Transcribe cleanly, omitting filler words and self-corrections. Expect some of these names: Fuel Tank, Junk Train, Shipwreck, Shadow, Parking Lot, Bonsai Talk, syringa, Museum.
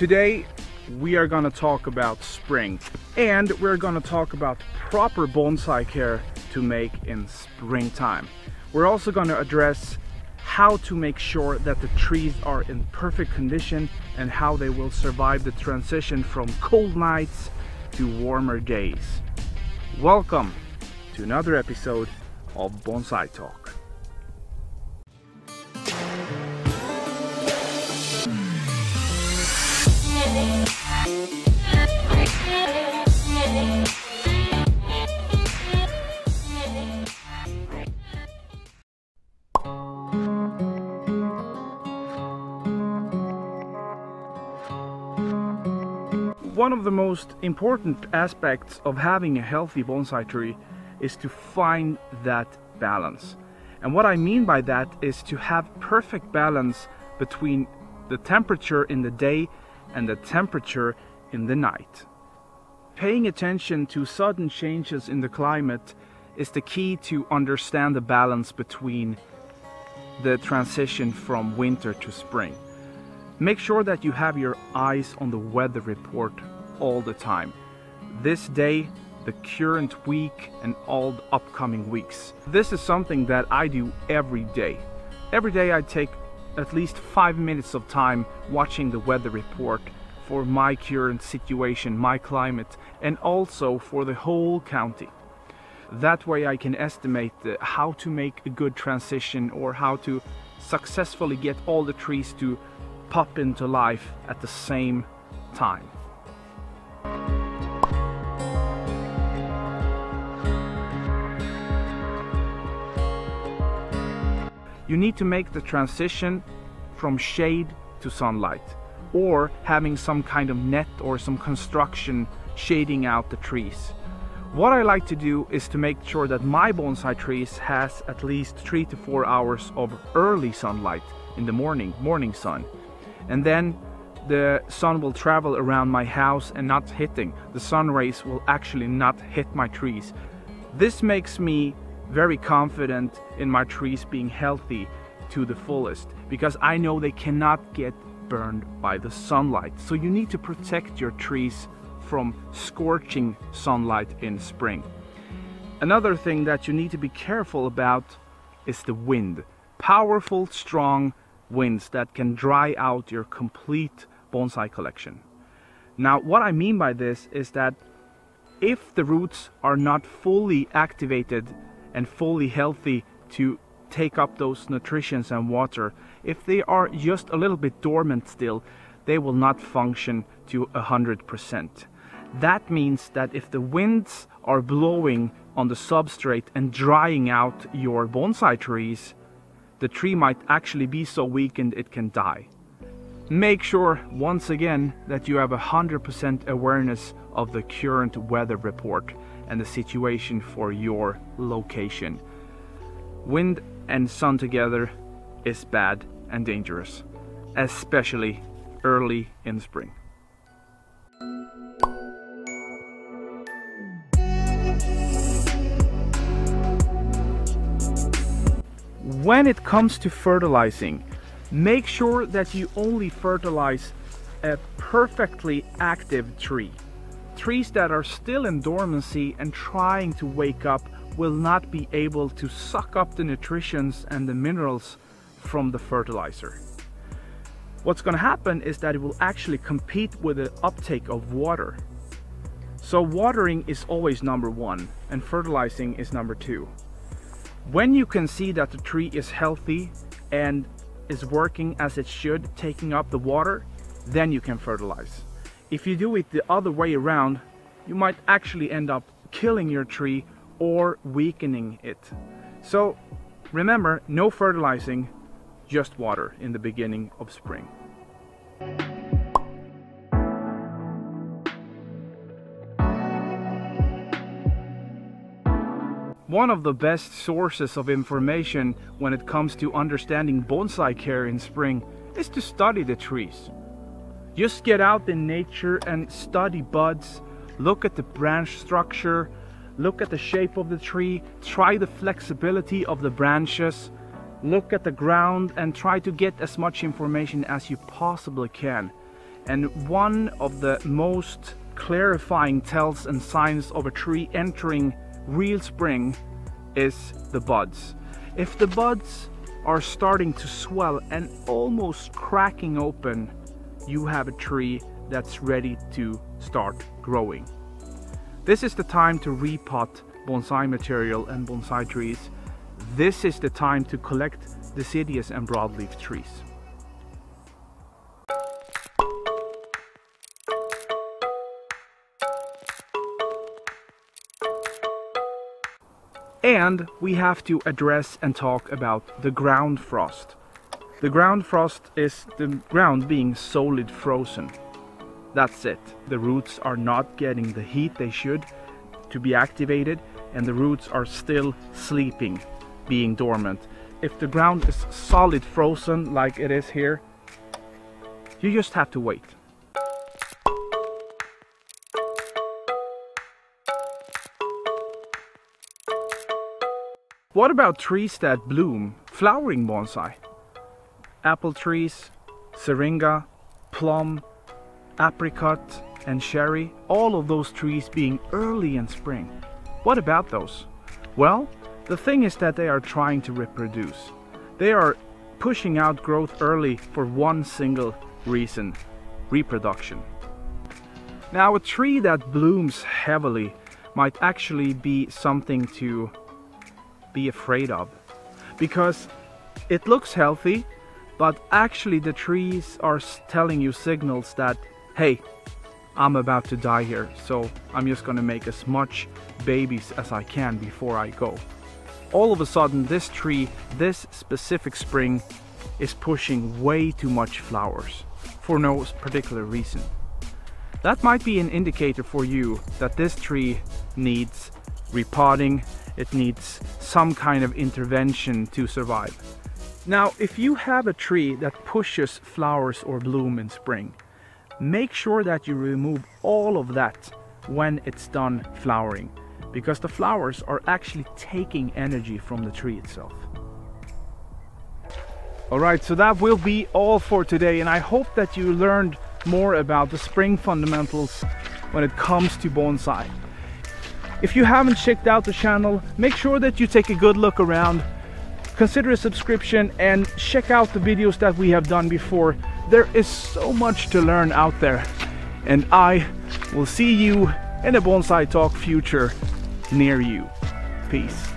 Today we are going to talk about spring, and we're going to talk about proper bonsai care to make in springtime. We're also going to address how to make sure that the trees are in perfect condition and how they will survive the transition from cold nights to warmer days. Welcome to another episode of Bonsai Talk. One of the most important aspects of having a healthy bonsai tree is to find that balance. And what I mean by that is to have perfect balance between the temperature in the day and the temperature in the night. Paying attention to sudden changes in the climate is the key to understand the balance between the transition from winter to spring. Make sure that you have your eyes on the weather report all the time. This day, the current week, and all the upcoming weeks. This is something that I do every day. Every day I take at least 5 minutes of time watching the weather report for my current situation, my climate, and also for the whole county. That way I can estimate how to make a good transition or how to successfully get all the trees to pop into life at the same time. You need to make the transition from shade to sunlight, or having some kind of net or some construction shading out the trees. What I like to do is to make sure that my bonsai trees has at least 3 to 4 hours of early sunlight in the morning sun. And then the sun will travel around my house and not hitting. The sun rays will actually not hit my trees. This makes me very confident in my trees being healthy to the fullest, because I know they cannot get burned by the sunlight. So you need to protect your trees from scorching sunlight in spring. Another thing that you need to be careful about is the wind. Powerful, strong winds that can dry out your complete bonsai collection. Now, what I mean by this is that if the roots are not fully activated and fully healthy to take up those nutrients and water, if they are just a little bit dormant still, they will not function to 100%. That means that if the winds are blowing on the substrate and drying out your bonsai trees, the tree might actually be so weakened it can die. Make sure, once again, that you have 100% awareness of the current weather report and the situation for your location. Wind and sun together is bad and dangerous, especially early in spring. When it comes to fertilizing, make sure that you only fertilize a perfectly active tree. Trees that are still in dormancy and trying to wake up will not be able to suck up the nutrients and the minerals from the fertilizer. What's going to happen is that it will actually compete with the uptake of water. So watering is always number 1 and fertilizing is number 2. When you can see that the tree is healthy and is working as it should, taking up the water, then you can fertilize. If you do it the other way around, you might actually end up killing your tree or weakening it. So remember, no fertilizing, just water in the beginning of spring. One of the best sources of information when it comes to understanding bonsai care in spring is to study the trees. Just get out in nature and study buds, look at the branch structure, look at the shape of the tree, try the flexibility of the branches, look at the ground and try to get as much information as you possibly can. And one of the most clarifying tells and signs of a tree entering real spring is the buds. If the buds are starting to swell and almost cracking open, you have a tree that's ready to start growing. This is the time to repot bonsai material and bonsai trees. This is the time to collect deciduous and broadleaf trees. And we have to address and talk about the ground frost. The ground frost is the ground being solid frozen. That's it. The roots are not getting the heat they should to be activated, and the roots are still sleeping, being dormant. If the ground is solid frozen like it is here, you just have to wait. What about trees that bloom? Flowering bonsai. Apple trees, syringa, plum, apricot and cherry, all of those trees being early in spring. What about those? Well, the thing is that they are trying to reproduce. They are pushing out growth early for one single reason: reproduction. Now, a tree that blooms heavily might actually be something to be afraid of, because it looks healthy, but actually the trees are telling you signals that, hey, I'm about to die here, so I'm just gonna make as much babies as I can before I go. All of a sudden, this tree, this specific spring, is pushing way too much flowers for no particular reason. That might be an indicator for you that this tree needs repotting. It needs some kind of intervention to survive. Now, if you have a tree that pushes flowers or bloom in spring, make sure that you remove all of that when it's done flowering, because the flowers are actually taking energy from the tree itself. All right, so that will be all for today, and I hope that you learned more about the spring fundamentals when it comes to bonsai. If you haven't checked out the channel, make sure that you take a good look around, consider a subscription, and check out the videos that we have done before. There is so much to learn out there, and I will see you in a Bonsai Talk future near you. Peace.